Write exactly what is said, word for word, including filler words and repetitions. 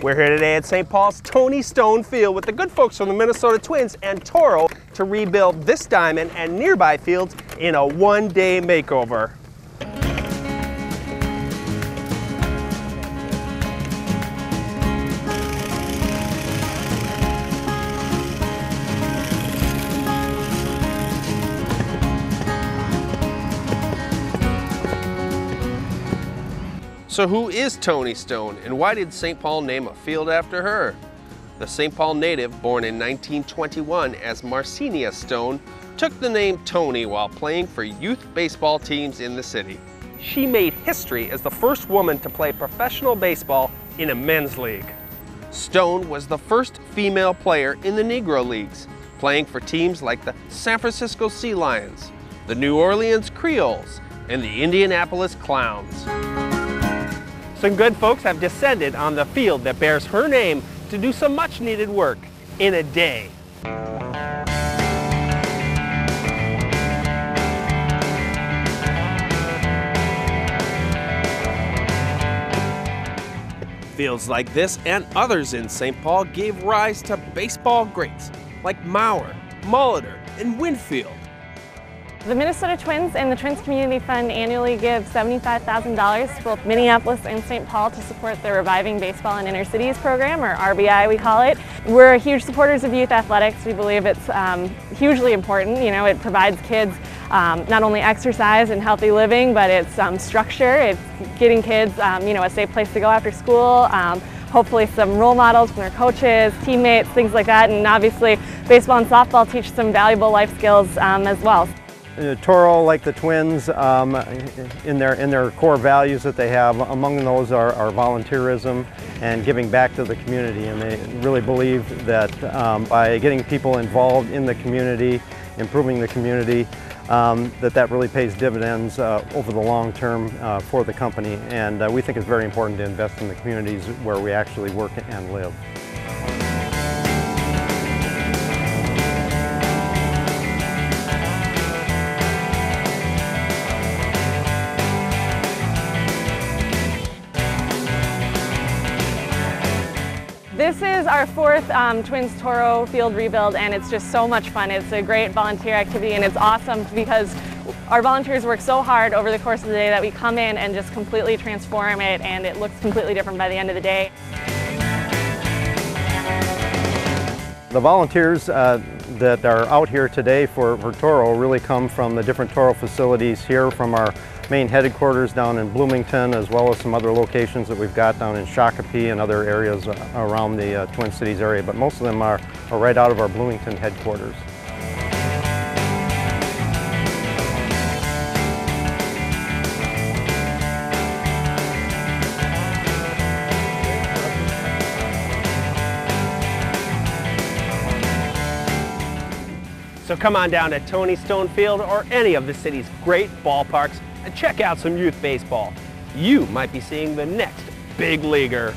We're here today at Saint Paul's Toni Stone Field with the good folks from the Minnesota Twins and Toro to rebuild this diamond and nearby fields in a one-day makeover. So who is Toni Stone, and why did Saint Paul name a field after her? The Saint Paul native, born in nineteen twenty-one as Marcenia Stone, took the name Toni while playing for youth baseball teams in the city. She made history as the first woman to play professional baseball in a men's league. Stone was the first female player in the Negro Leagues, playing for teams like the San Francisco Sea Lions, the New Orleans Creoles, and the Indianapolis Clowns. Some good folks have descended on the field that bears her name to do some much needed work in a day. Fields like this and others in Saint Paul gave rise to baseball greats like Mauer, Molitor, and Winfield. The Minnesota Twins and the Twins Community Fund annually give seventy-five thousand dollars to both Minneapolis and Saint Paul to support the Reviving Baseball in Inner Cities program, or R B I we call it. We're huge supporters of youth athletics. We believe it's um, hugely important. You know, it provides kids um, not only exercise and healthy living, but it's um, structure. It's getting kids, um, you know, a safe place to go after school. Um, hopefully some role models from their coaches, teammates, things like that. And obviously, baseball and softball teach some valuable life skills um, as well. Toro, like the Twins, um, in their in their core values that they have, among those are, are volunteerism and giving back to the community. And they really believe that um, by getting people involved in the community, improving the community, um, that that really pays dividends uh, over the long term uh, for the company. And uh, we think it's very important to invest in the communities where we actually work and live. This is our fourth um, Twins Toro field rebuild, and it's just so much fun. It's a great volunteer activity, and it's awesome because our volunteers work so hard over the course of the day that we come in and just completely transform it, and it looks completely different by the end of the day. The volunteers uh, that are out here today for, for Toro really come from the different Toro facilities here, from our main headquarters down in Bloomington, as well as some other locations that we've got down in Shakopee and other areas around the uh, Twin Cities area, but most of them are, are right out of our Bloomington headquarters. So come on down to Toni Stone Field or any of the city's great ballparks and check out some youth baseball. You might be seeing the next big leaguer.